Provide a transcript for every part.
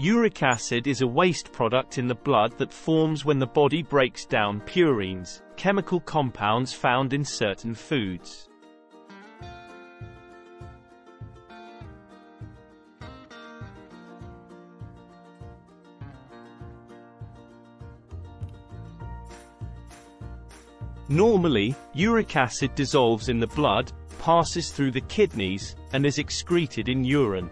Uric acid is a waste product in the blood that forms when the body breaks down purines, chemical compounds found in certain foods. Normally, uric acid dissolves in the blood, passes through the kidneys, and is excreted in urine.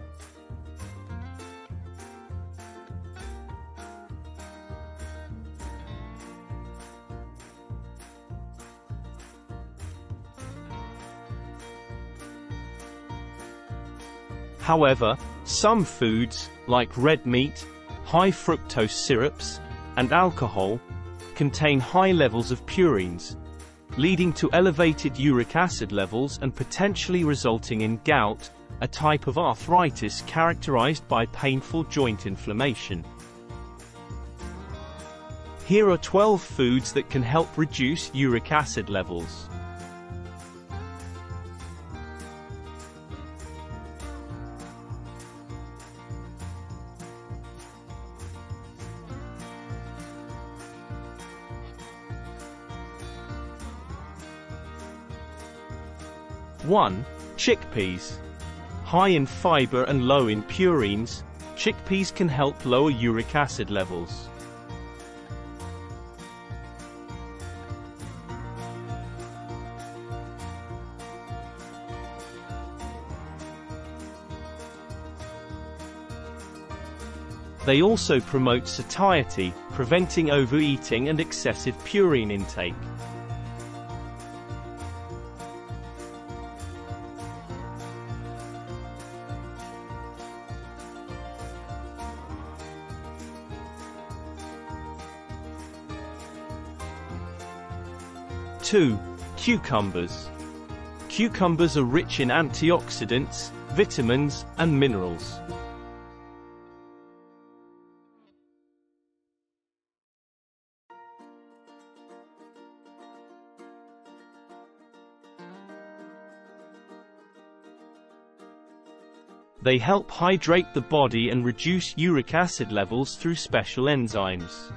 However, some foods, like red meat, high fructose syrups, and alcohol, contain high levels of purines, leading to elevated uric acid levels and potentially resulting in gout, a type of arthritis characterized by painful joint inflammation. Here are 12 foods that can help reduce uric acid levels. (1) Chickpeas. High in fiber and low in purines, chickpeas can help lower uric acid levels. They also promote satiety, preventing overeating and excessive purine intake. (2) Cucumbers. Cucumbers are rich in antioxidants, vitamins, and minerals. They help hydrate the body and reduce uric acid levels through special enzymes.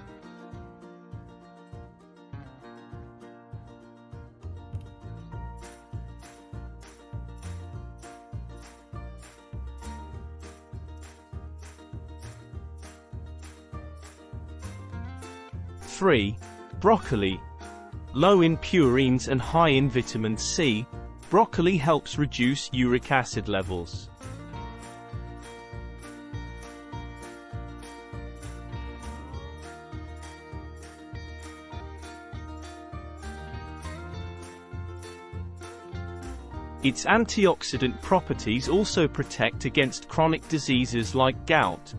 (3) Broccoli. Low in purines and high in vitamin C, broccoli helps reduce uric acid levels. Its antioxidant properties also protect against chronic diseases like gout.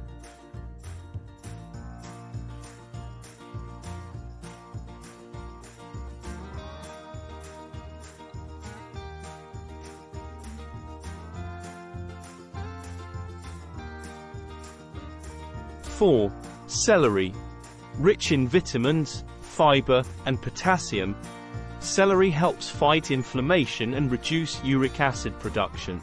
(4) Celery. Rich in vitamins, fiber, and potassium, celery helps fight inflammation and reduce uric acid production.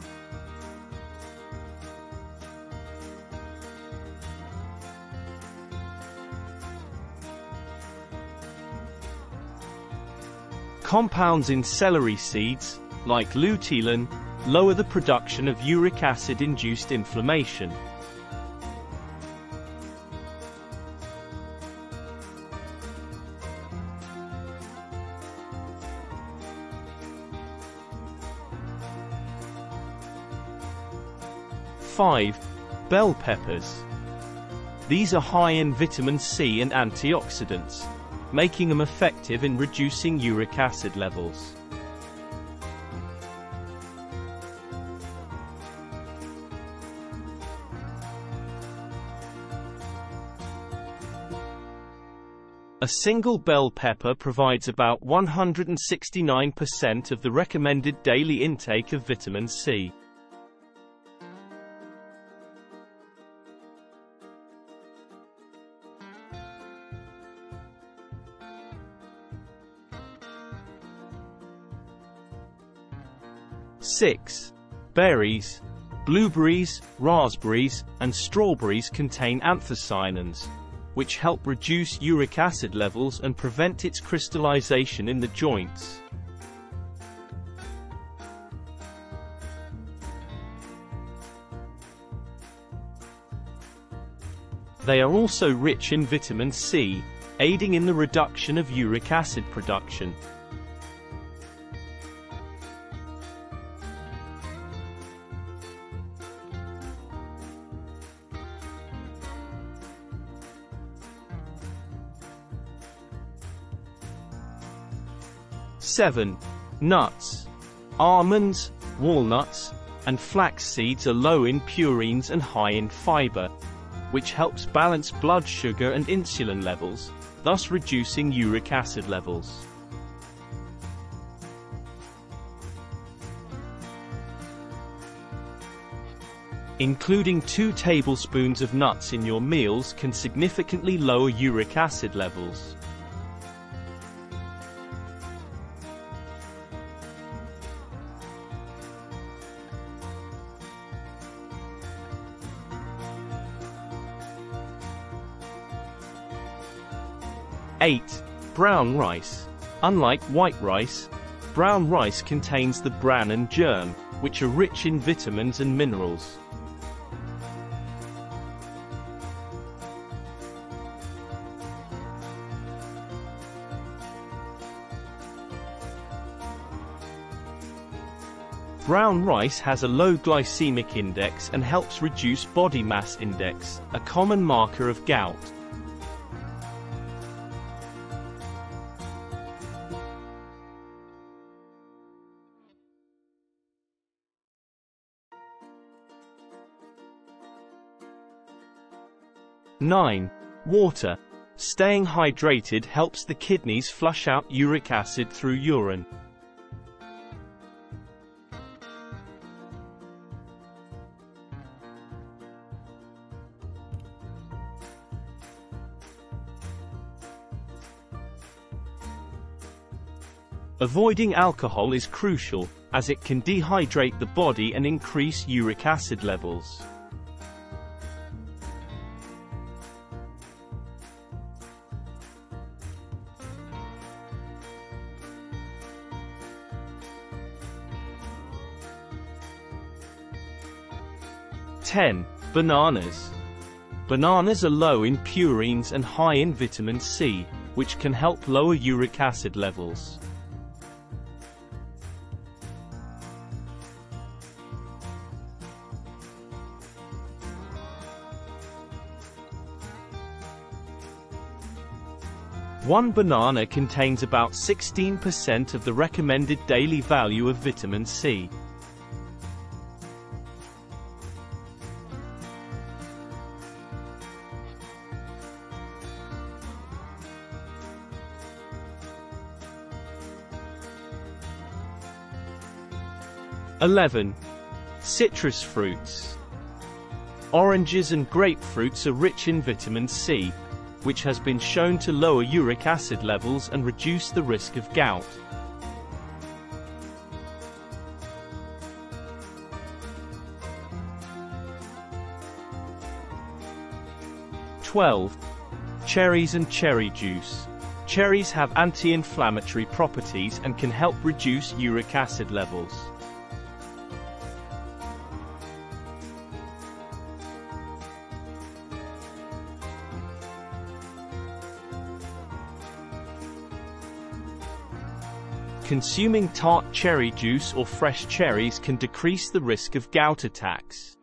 Compounds in celery seeds, like luteolin, lower the production of uric acid-induced inflammation. (5) Bell peppers. These are high in vitamin C and antioxidants, making them effective in reducing uric acid levels. A single bell pepper provides about 169% of the recommended daily intake of vitamin C. (6) Berries. Blueberries, raspberries, and strawberries contain anthocyanins, which help reduce uric acid levels and prevent its crystallization in the joints. They are also rich in vitamin C, aiding in the reduction of uric acid production. (7) Nuts. Almonds, walnuts, and flax seeds are low in purines and high in fiber, which helps balance blood sugar and insulin levels, thus reducing uric acid levels. Including 2 tablespoons of nuts in your meals can significantly lower uric acid levels. (8) Brown rice. Unlike white rice, brown rice contains the bran and germ, which are rich in vitamins and minerals. Brown rice has a low glycemic index and helps reduce body mass index, a common marker of gout. (9) Water. Staying hydrated helps the kidneys flush out uric acid through urine. Avoiding alcohol is crucial, as it can dehydrate the body and increase uric acid levels. (10) Bananas. Bananas are low in purines and high in vitamin C, which can help lower uric acid levels. One banana contains about 16% of the recommended daily value of vitamin C. (11) Citrus fruits. Oranges and grapefruits are rich in vitamin C, which has been shown to lower uric acid levels and reduce the risk of gout. (12) Cherries and cherry juice. Cherries have anti-inflammatory properties and can help reduce uric acid levels. Consuming tart cherry juice or fresh cherries can decrease the risk of gout attacks.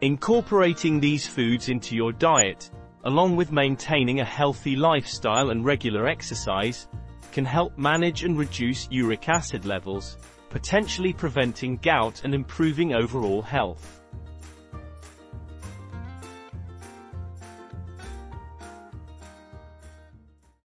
Incorporating these foods into your diet, along with maintaining a healthy lifestyle and regular exercise, can help manage and reduce uric acid levels, potentially preventing gout and improving overall health.